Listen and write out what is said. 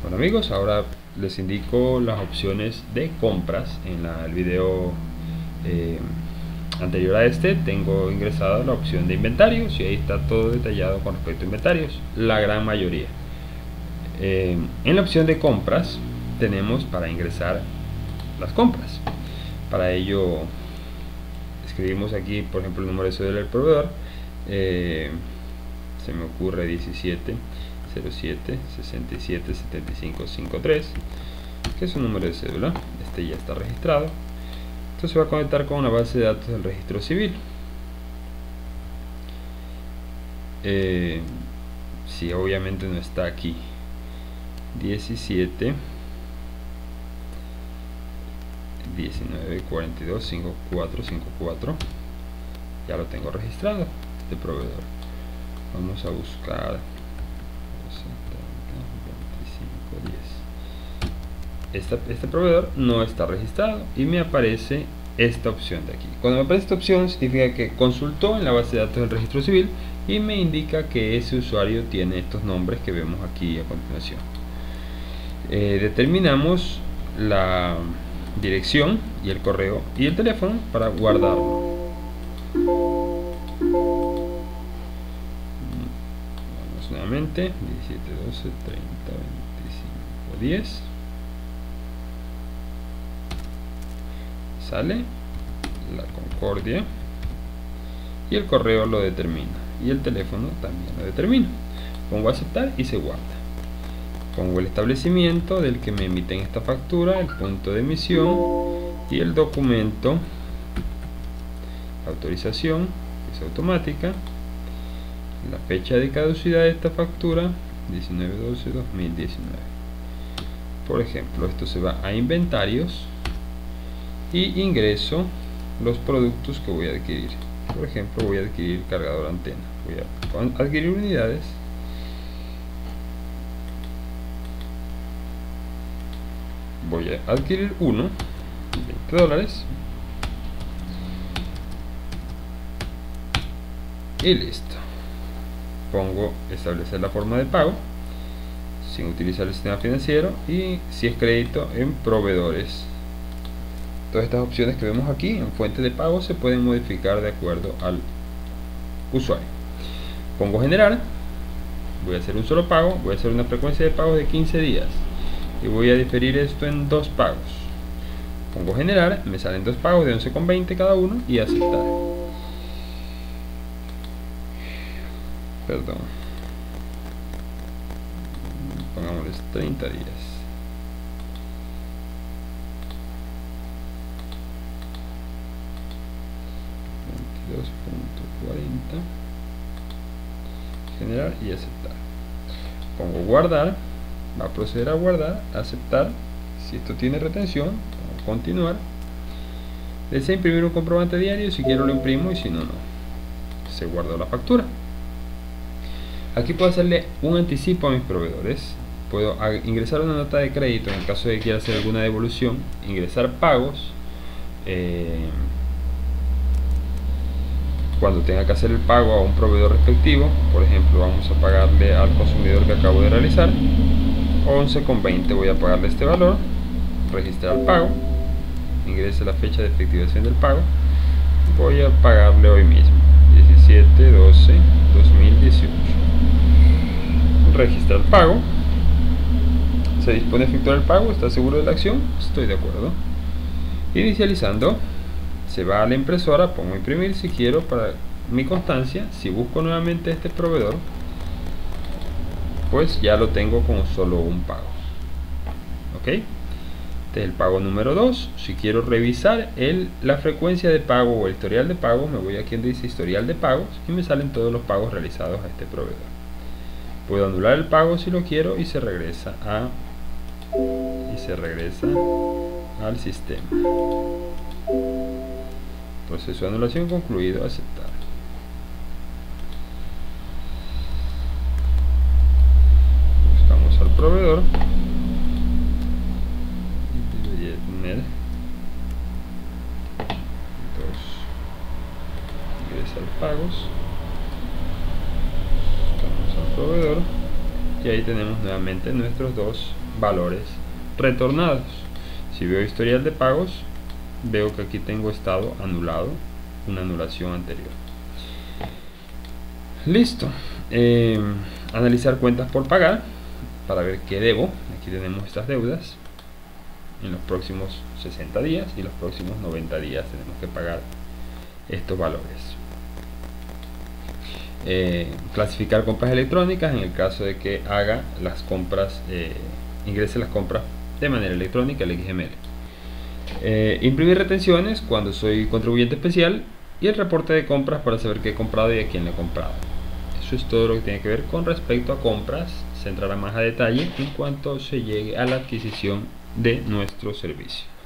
Bueno amigos, ahora les indico las opciones de compras. En el video anterior a este tengo ingresada la opción de inventarios y ahí está todo detallado con respecto a inventarios, la gran mayoría. En la opción de compras tenemos para ingresar las compras. Para ello escribimos aquí, por ejemplo, el número de cédula del proveedor, se me ocurre 17 07 67 75 53, que es un número de cédula. Este ya está registrado, entonces se va a conectar con una base de datos del registro civil. Si obviamente no está aquí 17 19 42 54 54, ya lo tengo registrado este proveedor. Vamos a buscar 25 10. Este proveedor no está registrado y me aparece esta opción de aquí. Cuando me aparece esta opción significa que consultó en la base de datos del registro civil y me indica que ese usuario tiene estos nombres que vemos aquí a continuación. Determinamos la dirección y el correo y el teléfono para guardarlo. Vamos nuevamente 17 12 30 25 10, sale la Concordia y el correo lo determina y el teléfono también lo determina. Pongo a aceptar y se guarda. Pongo el establecimiento del que me emiten esta factura, el punto de emisión y el documento, la autorización, que es automática, la fecha de caducidad de esta factura, 19/12/2019. Por ejemplo, esto se va a inventarios y ingreso los productos que voy a adquirir. Por ejemplo, voy a adquirir cargador antena, voy a adquirir unidades. Voy a adquirir uno, $20, y listo. Pongo establecer la forma de pago sin utilizar el sistema financiero y si es crédito en proveedores. Todas estas opciones que vemos aquí en fuente de pago se pueden modificar de acuerdo al usuario. Pongo generar, voy a hacer un solo pago, voy a hacer una frecuencia de pagos de 15 días. Y voy a diferir esto en 2 pagos. Pongo generar, me salen 2 pagos de 11,20 cada uno y aceptar. Perdón. Pongámosles 30 días. $22.40. Generar y aceptar. Pongo guardar. Va a proceder a guardar, aceptar. Si esto tiene retención, continuar. Desea imprimir un comprobante diario, si quiero lo imprimo y si no, no. Se guardó la factura. Aquí puedo hacerle un anticipo a mis proveedores. Puedo ingresar una nota de crédito en el caso de que quiera hacer alguna devolución, ingresar pagos. Cuando tenga que hacer el pago a un proveedor respectivo, por ejemplo, vamos a pagarle al consumidor que acabo de realizar. 11,20 voy a pagarle este valor, registrar el pago, ingrese la fecha de efectivación del pago, voy a pagarle hoy mismo, 17/12/2018, registrar el pago, se dispone a efectuar el pago, ¿está seguro de la acción? Estoy de acuerdo. Inicializando, se va a la impresora, pongo imprimir si quiero para mi constancia. Si busco nuevamente este proveedor, pues ya lo tengo con solo un pago. Ok, este es el pago número 2. Si quiero revisar la frecuencia de pago o el historial de pago, me voy aquí donde dice historial de pagos y me salen todos los pagos realizados a este proveedor. Puedo anular el pago si lo quiero y se regresa al sistema. Proceso de anulación concluido, aceptar. Proveedor debería tener 2, ingresar pagos, buscamos al proveedor y ahí tenemos nuevamente nuestros 2 valores retornados. Si veo historial de pagos, veo que aquí tengo estado anulado, una anulación anterior. Listo. Analizar cuentas por pagar para ver qué debo. Aquí tenemos estas deudas. En los próximos 60 días y los próximos 90 días tenemos que pagar estos valores. Clasificar compras electrónicas en el caso de que haga las compras, ingrese las compras de manera electrónica al XML. Imprimir retenciones cuando soy contribuyente especial y el reporte de compras para saber qué he comprado y a quién le he comprado. Eso es todo lo que tiene que ver con respecto a compras. Se entrará más a detalle en cuanto se llegue a la adquisición de nuestro servicio.